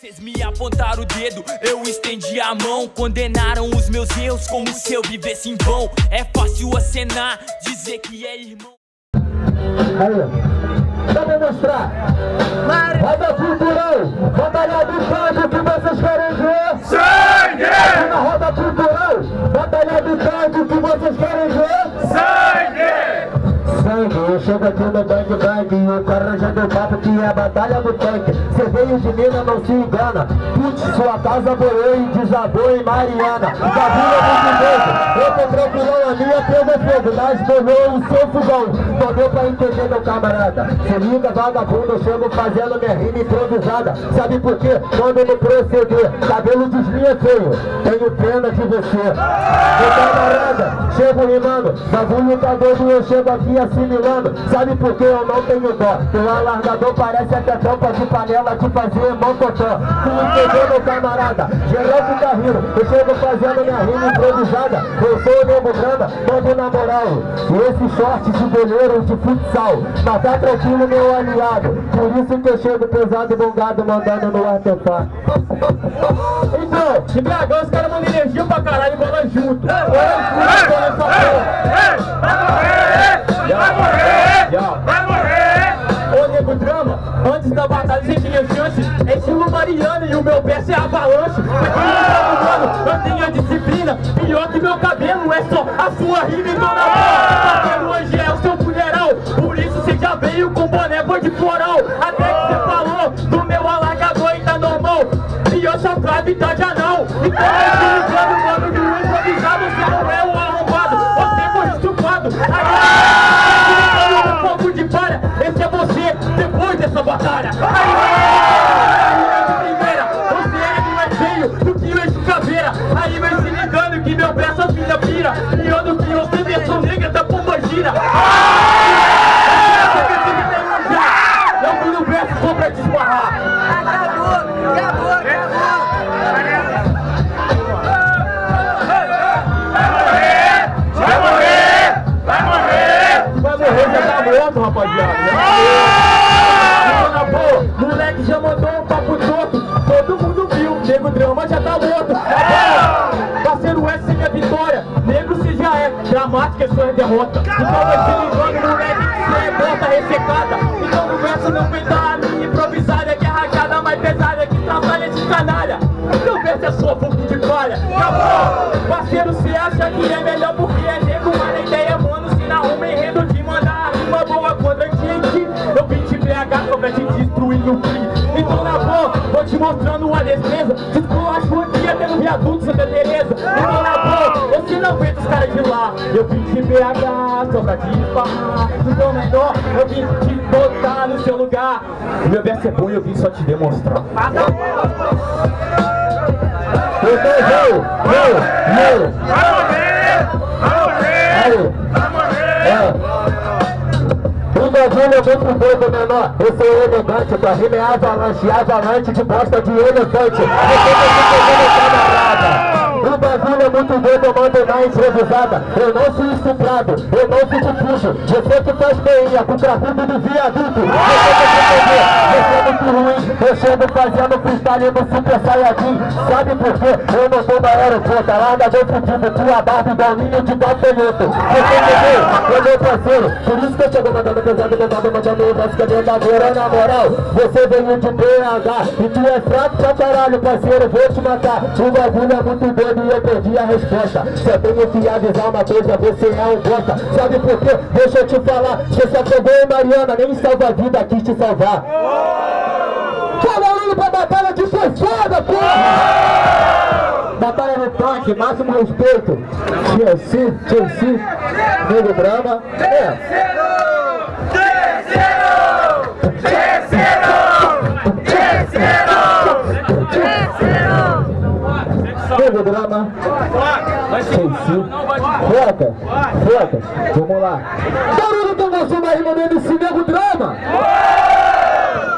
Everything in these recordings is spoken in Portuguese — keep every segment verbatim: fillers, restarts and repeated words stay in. Vocês me apontaram o dedo, eu estendi a mão. Condenaram os meus erros como se eu vivesse em vão. É fácil acenar, dizer que é irmão. Aí, dá pra mostrar. Roda cultural, Batalha do Tanque, o que vocês querem ver? Sangue! Aqui na roda cultural, Batalha do Tanque, o que vocês querem ver? Sangue! Eu chego aqui no bang bang e o cara já deu papo que é a batalha do tanque. Cê veio de mina, não se engana. Putz, sua casa boiou e desabou em Mariana. Da vila muito doido, eu tô tranquilão, a minha pegou fogo, mas bolou o seu fogão. Não deu pra entender, meu camarada. Se liga, vagabundo, eu chego fazendo minha rima improvisada. Sabe por quê? Quando me proceder, cabelo desvia feio, tenho pena de você. Meu camarada, chego rimando, bagulho tá doido, eu chego aqui assim. Sabe por que eu não tenho dó? Teu alargador parece até tampa de panela de fazer mocotó. Tu entendeu, meu camarada? Geral fica rindo, eu chego fazendo minha rima improvisada. Eu sou o Nego Drama, mando na moral. Esse short de goleiro de futsal, mas tá tranquilo, meu aliado. Por isso que eu chego pesado e bongado, mandando no artefá. Então, de Bragão os caras mandam energia pra caralho e bola junto. Antes da batalha você tinha chance, é estilo Mariana e o meu pé é avalanche. Aqui no eu tenho a disciplina, pior que meu cabelo é só a sua rima e dona bola. Cabelo hoje é o seu funeral, por isso você já veio com boné foi de floral. Até que você falou do meu alargador e tá normal, pior só gravidade anal. Então eu estou ligando, mano, de um improvisado, você não é o arrombado, você foi estupado. Agora, um pouco de palha, esse é você, depois dessa batalha. Aí, primeira, você é mais feio do que o eixo caveira. Aí vai se ligando que meu pé só filha pira. Pior do que você, versão negra da pomba gira. Não fui no verso só pra te esbarrar. Acabou, acabou, acabou. Outro, rapaziada. Ah! Pô, moleque já mandou um papo torto, todo mundo viu, Nego Drama já tá morto. Agora, parceiro, essa é minha vitória. Negro se já é, dramática é sua derrota. Então você ligando, moleque, você é bota ressecada. Então no verso não pegar a minha improvisada, que é arrancada mais pesada, que trabalha de canalha. Então verso é só pouco de palha. Acabou, parceiro, você acha que é melhor porque é nego, mas a ideia, mano, se na ruma enredo de mandar uma boa contra Tieici. Eu vim de B H só pra te destruir o P R I. Então na boa, vou te mostrando a defesa. Descolacho aqui até no viaduto, Santa Teresa. Então na boa, eu se não aguento os caras de lá. Eu vim de B H só pra te esparrar. Então na boa, eu vim te botar no seu lugar. Meu verso é bom e eu vim só te demonstrar. Eu tô, eu, eu, eu. Vai morrer, vai morrer, vai morrer. O bagulho é muito pouco menor, eu sou elegante, tua rima é avalanche, avalanche de bosta de elefante. Você tá me fazendo camarada. O bagulho é muito doido, eu mando na improvisada. Eu não sou estuprado, eu não fico puxo. Você que faz meinha com o trafundo do viaduto. Você que entender, você é muito ruim. Eu chego fazendo freestyle no Super Saiyajin. Sabe por quê? Eu não sou da aeroporta, larga meu fudido, tua barba igual ninho de papelhoto. Você entendeu? Eu meu parceiro, por isso que eu chego mandando pesado. Na moral, você veio de B H e tu é fraco pra caralho, parceiro, vou te matar. O bagulho é muito doido e eu perdi a resposta. Só tenho que avisar uma coisa, você é um bosta. Sabe por quê? Deixa eu te falar, você só pegou em Mariana, nem salva a vida, quis te salvar. Fala indo pra batalha de sua espada, porra! Batalha no tanque, máximo respeito. Tieici, Tieici, Nego Drama, é. Nego Drama, Tieici, foca, foca, vamos lá. Barulho pra você, uma rima do M C Nego Drama.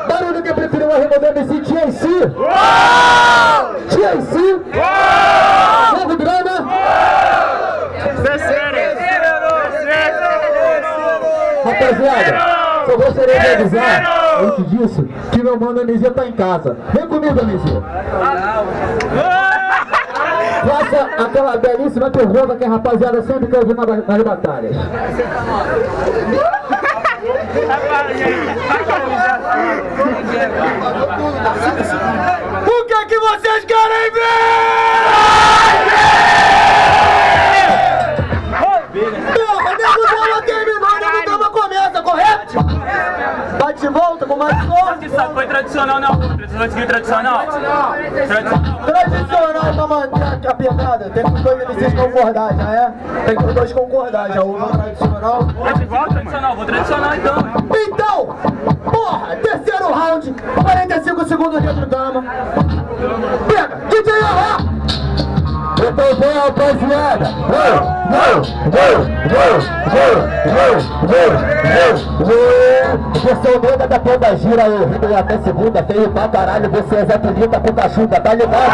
Barulho que preferiu uma rima do M C Tieici. Tieici, Nego Drama. Rapaziada, só gostaria de avisar antes disso que meu meu mano M Z tá em casa. Vem comigo, M Z. Faça aquela belíssima pergunta que a rapaziada sempre quer ouvir nas batalhas. O que é que vocês querem ver? Meu, o Nego Drama terminou, o Nego Drama começa, correto? Bate de volta com mais forte. Foi tradicional na outra, vocês vão seguir tradicional? Tradicional pra manter a pegada, tem que os dois M Cs concordar, já é? Tem que os dois concordar, já o tradicional. Bate de volta, tradicional, vou tradicional então. Então, porra, terceiro round, quarenta e cinco segundos dentro do Drama. Pega, D J lá! Então vem, rapaziada! Você é o nega da banda gira, eu rindo até segunda, feio pra caralho, você é Zé Trinita, puta chuta, tá ligado?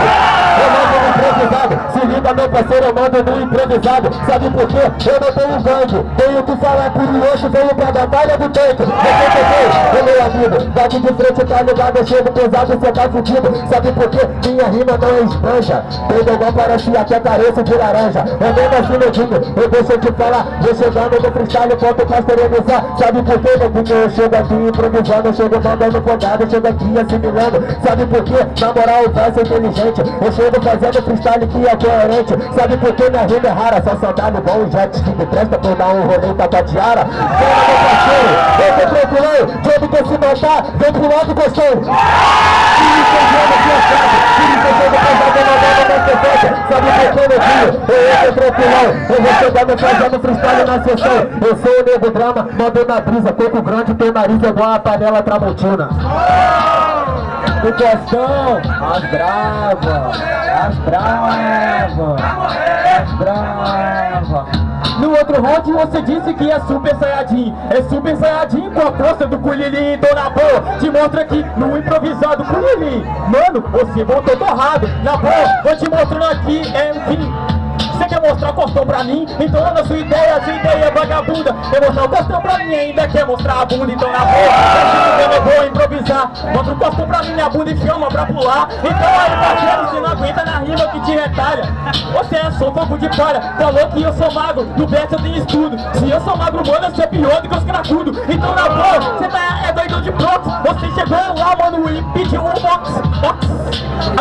Eu mando no improvisado, se liga meu parceiro, eu mando no improvisado. Sabe por quê? Eu não tenho gangue, tenho que falar com o Yoshi, venho pra Batalha do Tanque. Você entendeu? Ô meu amigo, daqui de frente tá ligado, eu chego pesado, você tá fudido. Sabe por quê? Minha rima não esbanja, tem igual parece até careço de laranja. É mesmo assim, meu digo, eu deixo te falar, vou chegando no freestyle, ponto pra esterilizar. Sabe por quê? Porque eu chego aqui improvisando, eu chego mandando fodada, eu chego aqui assimilando. Sabe por quê? Na moral, o verso é inteligente, eu chego fazendo freestyle que é coerente. Sabe por quê? Minha rima é rara, só sandalho bom e jet que me presta por dar um rolê pra Tatiara. Fala, meu parceiro, eu tô tranquilão, jogo que se matar, vem pro lado gostoso. Sabe por que, meu filho? Eu sou tranquilão, eu vou chegando fazendo freestyle na sessão. Eu sou o Nego Drama, mando na brisa, corpo grande, teu nariz é igual a panela tramontina. O questão, as bravas, as bravas, as bravas. No outro round você disse que é super saiyajin. É super saiyajin com a força do Kulili, dona boa. Te mostra aqui no improvisado Kulili. Mano, você voltou torrado. Na boa, vou te mostrando aqui, é um fim. Você quer mostrar o cortão pra mim? Então olha a sua ideia, a sua ideia é vagabunda. Quer mostrar o cortão pra mim ainda quer mostrar a bunda. Então na boa, tá eu vou improvisar. Mostra o cortão pra mim, a bunda e chama pra pular. Então aí parceiro, você não aguenta na rima que te retalha. Você é só fogo de palha, falou que eu sou magro, no verso eu tenho estudo. Se eu sou magro, mano, você é pior do que os cracudos. Então na boa, você tá é doidão de prox. Você chegou lá, mano, e pediu um box, box.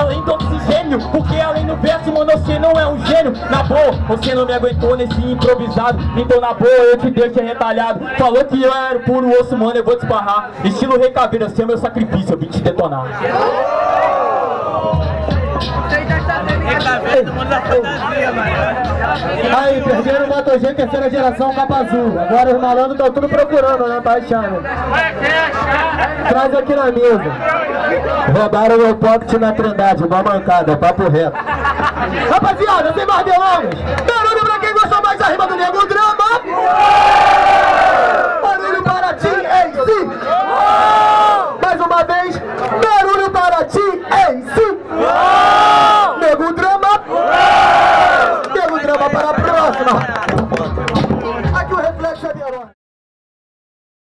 Além do oxigênio, porque além do verso, mano, você não é um gênio. Na boa, você não me aguentou nesse improvisado. Então na boa, eu te deixo retalhado. Falou que eu era puro osso, mano, eu vou te esbarrar. Estilo Rei Caveira, você é meu sacrifício, eu vim te detonar. Aí, perderam o Moto G, terceira geração, capa azul. Agora os malandros estão tudo procurando, né, baixando. Traz aqui na mesa. Roubaram meu pocket na Trindade, uma mancada, papo reto. Rapaziada, sem mais delongas, barulho pra quem gosta mais da rima do Nego Drama.